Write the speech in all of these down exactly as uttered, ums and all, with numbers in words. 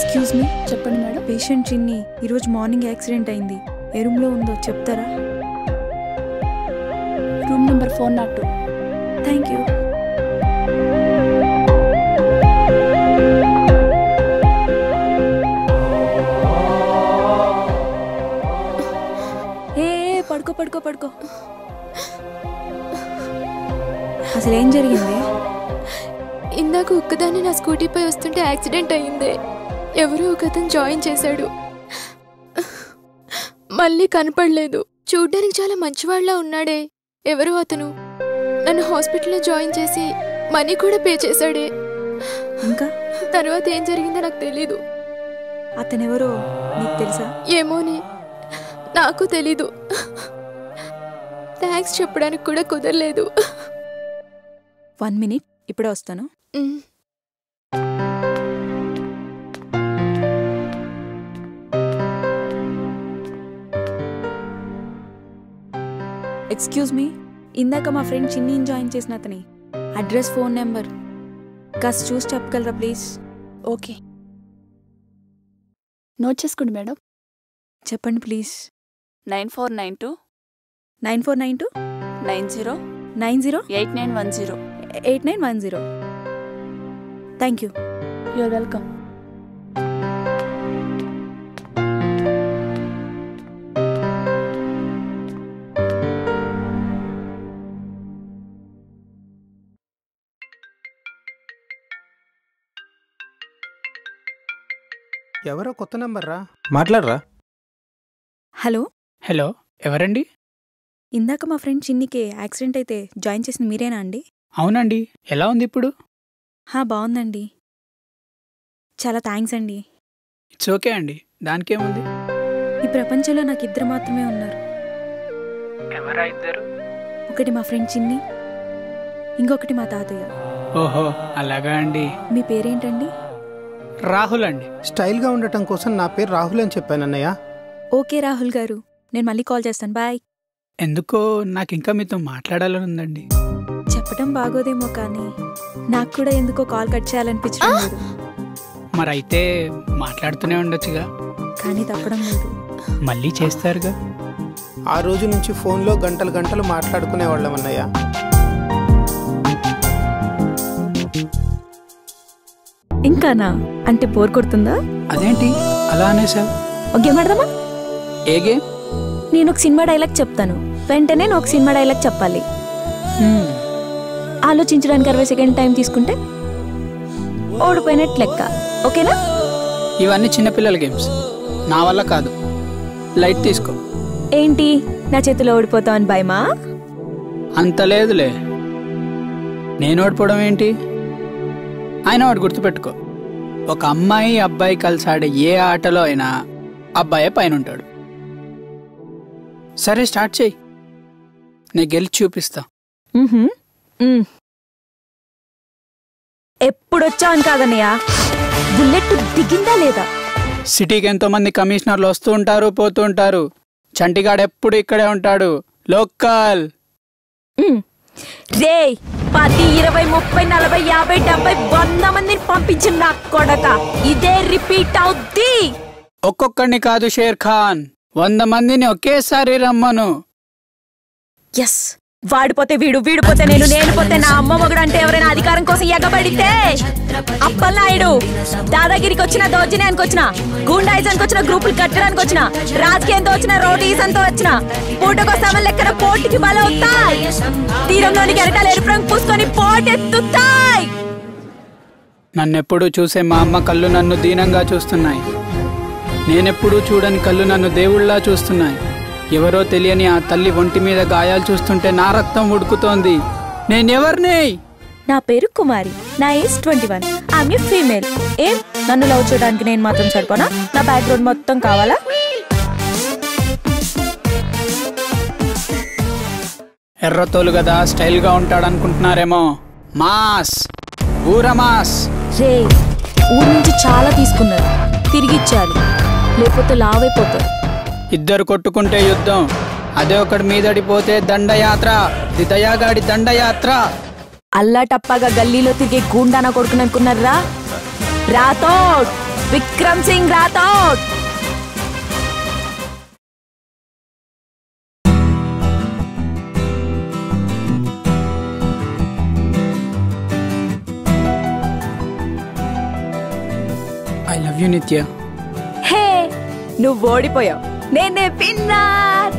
Excuse me, చెప్పండి madam. Patient చిన్ని ఈరోజు మార్నింగ్ యాక్సిడెంట్ అయింది. ఏ రూమ్లో ఉందో చెప్తారా? Room number four nought two. Thank you. ఏ పడుకో పడుకో పడుకో. అసలు ఏం జరిగింది? ఇందాక ఒక్కదాన్ని నా స్కూటీపై వస్తుంటే యాక్సిడెంట్ అయ్యింది. ఎవరో ఒకతను జాయిన్ చేశాడు, మళ్ళీ కనపడలేదు. చూడ్డానికి చాలా మంచివాళ్లా ఉన్నాడే, ఎవరో అతను నన్ను హాస్పిటల్లో జాయిన్ చేసి మనీ కూడా పే చేశాడే. ఇంకా తర్వాత ఏం జరిగిందో నాకు తెలీదు. అతనెవరో నీకు తెలుసా? ఏమోనే, నాకు తెలీదు. థ్యాంక్స్ చెప్పడానికి కూడా కుదరలేదు. వన్ మినిట్, ఇప్పుడే వస్తాను. ఎక్స్క్యూజ్ మీ, ఇందాక మా ఫ్రెండ్ చిన్ని జాయిన్ చేసిన అతని అడ్రస్, ఫోన్ నెంబర్ కాస్త చూసి చెప్పగలరా ప్లీజ్? ఓకే, నోట్ చేసుకోండి మేడం. చెప్పండి please. Nine four nine two nine four nine two nine zero nine zero eight nine one zero. eight nine one zero. Thank you. You are welcome. ఎవరో కొత్త number రా, మాట్లాడరా. Hello hello, ఎవరండి? ఇందాక మా friend చిన్నికి accident అయితే join చేసిన మీరేనా అండి? అవునండి. ఎలా ఉంది ఇప్పుడు? హా, బాగుందండి. చాలా థ్యాంక్స్ అండి. ఇట్స్ ఓకే అండి, దానికేముంది. ఈ ప్రపంచంలో నాకు ఇద్దరు మాత్రమే ఉన్నారు. ఎవరా ఇద్దరు? ఒకటి మా ఫ్రెండ్ చిన్ని, ఇంకొకటి మా తాతయ్య. ఓహో, అలాగా అండి. మీ పేరేంటండి? రాహుల్ అండి. స్టైల్గా ఉండటం కోసం నా పేరు రాహుల్ అని చెప్పాను అన్నయ్య. ఓకే రాహుల్ గారు, నేను మళ్ళీ కాల్ చేస్తాను. బాయ్. ఎందుకో నాకు ఇంకా మీతో మాట్లాడాలని ఉందండి. చెప్పడం బాగోదేమో కానీ నాకు కూడా ఎందుకో కాల్ కట్ చేయాలనిపించడం లేదు. మరైతే మాట్లాడుతూనే ఉండొచ్చుగా. కానీ తప్పడం లేదు, మళ్ళీ చేస్తారుగా. ఆ రోజు నుంచి ఫోన్లో గంటలు గంటలు మాట్లాడుకునే వాళ్ళం అన్నయ్య. ఇంకానా? అంటే బోర్ కొడుతుందా? అదేంటి అలా అనేసా? ఒక గేమ్ ఆడదామా? ఏ గేమ్? నేను ఒక సినిమా డైలాగ్ చెప్తాను, వెంటనే నేను ఒక సినిమా డైలాగ్ చెప్పాలి. ఆలోచించడానికి అరవై సెకండ్ టైం తీసుకుంటే ఓడిపోయినట్టు లెక్క. ఓకేనా? ఇవన్నీ చిన్నపిల్లల గేమ్స్, నా వల్ల కాదు. లైట్ తీసుకో. ఏంటి నా చేతిలో ఓడిపోతావు అని భయమా? అంత లేదులే. నేను ఓడిపోవడం ఏంటి? ఆయన వాడు గుర్తుపెట్టుకో, ఒక అమ్మాయి అబ్బాయి కలిసి ఆడే ఏ ఆటలో అయినా అబ్బాయే పైన ఉంటాడు. సరే స్టార్ట్ చెయ్యి, నేను గెలిచి చూపిస్తా. ఎప్పుడొచ్చావు అని కాదన్నయ్య, బుల్లెట్ దిగిందా లేదా? సిటీకి ఎంతో మంది కమిషనర్లు వస్తూ ఉంటారు, పోతూ ఉంటారు. చంటిగాడు ఎప్పుడు ఇక్కడే ఉంటాడు. లోకల్ రే, పది ఇరవై ముప్పై నలభై యాభై డెబ్బై వంద మందిని పంపించిన నా కొడక, ఇదే రిపీట్ అవుద్ది. ఒక్కొక్కడిని కాదు షేర్ ఖాన్, వంద మందిని ఒకేసారి రమ్మను. ఎస్, వాడిపోతే వీడు, వీడిపోతే నేను, నేను పోతే నా అమ్మ మొగుడు అంటే ఎవరైనా అధికారం కోసం ఎగబడితే అప్పలనాయుడు, దాదాగిరికి వచ్చిన దౌర్జన్యానికి వచ్చిన, గూండాయిజానికి వచ్చిన, గ్రూపులు కట్టడానికి వచ్చిన, రాజకీయంతో వచ్చిన, రోటీసంతో వచ్చిన, పూటకో సమయం లెక్కన పోటీకి బలవుతాయి. తీరంలోని గెరటాలు ఎరుపు రంగు పూసుకొని పోటెత్తుతాయి. నన్నెప్పుడు చూసే మా అమ్మ కళ్ళు నన్ను దీనంగా చూస్తున్నాయి. నేనెప్పుడూ చూడని కళ్ళు నన్ను దేవుళ్లా చూస్తున్నాయి. ఎవరో తెలియని ఆ తల్లి ఒంటి మీద గాయాలు చూస్తుంటే నా రక్తం ఉడుకుతోంది. నేనెవర్నే? నా పేరు కుమారి, నా ఏజ్ ట్వంటీ వన్, ఆమె ఫీమేల్. ఏం నన్ను లవ్ చేయడానికి నేను మాత్రం సరిపోనా? నా బ్యాక్గ్రౌండ్ మొత్తం కావాలా? ఎర్రతోలు కదా స్టైల్గా ఉంటాడనుకుంటున్నారేమో, మాస్, ఊర మాస్. రే, ఊరి నుంచి చాలా తీసుకున్నారు, తిరిగిచ్చారు, లేకపోతే లావైపోతారు. ఇద్దరు కొట్టుకుంటే యుద్ధం, అదే ఒకటి మీదడిపోతే దండయాత్ర. ఇది దయాగాడి దండయాత్ర. అల్లా టప్పాగా గల్లీలో తిరిగే గూండానా కొడుకుననుకున్నారా? రాతో Vikram Singh Rathod. I love you, Nitya. Hey, nu vodi poya. Nene pinnar.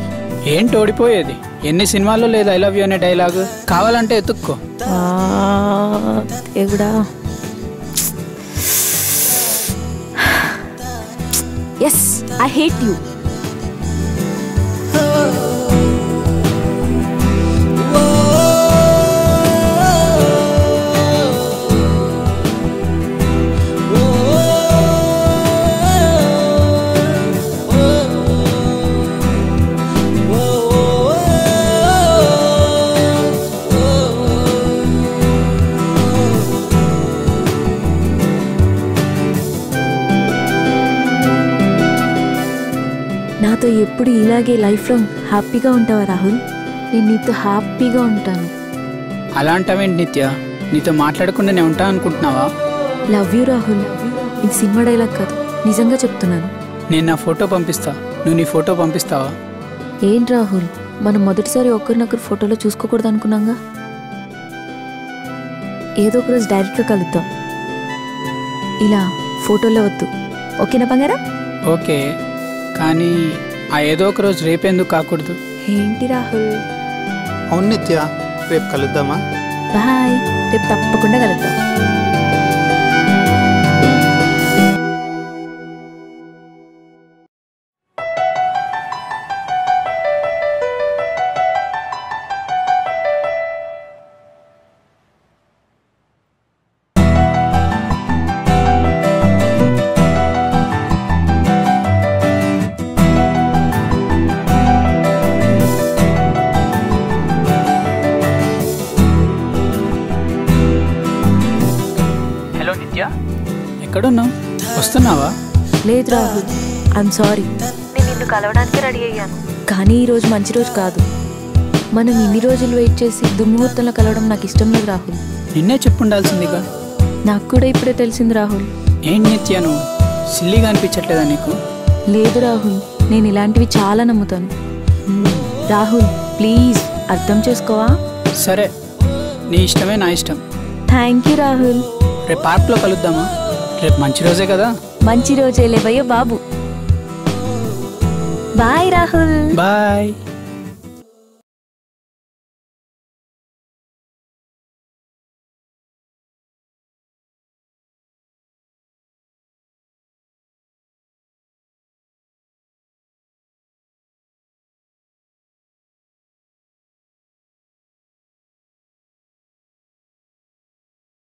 Yen todi poyedi. ఎన్ని సినిమాల్లో లేదు ఐ లవ్ యూ అనే డైలాగ్? కావాలంటే ఎత్తుక్కో. Yes I hate you. నాతో ఎప్పుడు ఇలాగే లైఫ్ లాంగ్ హ్యాపీగా ఉంటావా రాహుల్? నేను నీతో హ్యాపీగా ఉంటాను. అలాంటవేంటి నిత్య, నీతో మాట్లాడకుండా నేను ఉంటాను అనుకుంటున్నావా? Love you Rahul. ఇది సినిమా డైలాగ్ కాదు, నిజంగా చెప్తున్నాను. నేను నా ఫోటో పంపిస్తా, నువ్వు నీ ఫోటో పంపిస్తావా? ఏం రాహుల్, మనం మొదటిసారి ఒకరినొకరు ఫోటోలో చూసుకోకూడదు అనుకున్నాగా. ఏదో ఒకరోజు డైరెక్ట్గా కలుద్దాం, ఇలా ఫోటోలో వద్దు. ఓకేనా బంగారా? ఓకే, కానీ ఆ ఏదో ఒక రోజు రేపెందుకు కాకూడదు? ఏంటి రాహుల్? అవును నిత్య, రేపు కలుద్దామా? బాయ్, రేపు తప్పకుండా కలుద్దాం. ఎక్కడున్నావు? వస్తున్నావా? లేదు రాహుల్, ఐఎమ్ సారీ. నేను నిన్ను కలవడానికి రెడీ అయ్యాను, కానీ ఈరోజు మంచి రోజు కాదు. మనం ఇన్ని రోజులు వెయిట్ చేసి దుర్ముహూర్తంలో కలవడం నాకు ఇష్టం లేదు రాహుల్. నిన్నే చెప్పుండాల్సిందిగా. నాకు కూడా ఇప్పుడే తెలిసింది రాహుల్. ఏం నిత్య, నువ్వు సిల్లీగా అనిపించట్లేదా నీకు? లేదు రాహుల్, నేను ఇలాంటివి చాలా నమ్ముతాను. రాహుల్ ప్లీజ్ అర్థం చేసుకోవా? సరే, నీ ఇష్టమే నా ఇష్టం. Thank you Rahul. రేపు పార్క్లో కలుద్దామా? రేపు మంచి రోజే కదా. మంచి రోజే లేవయ్యో బాబు. బాయ్ రాహుల్. బాయ్.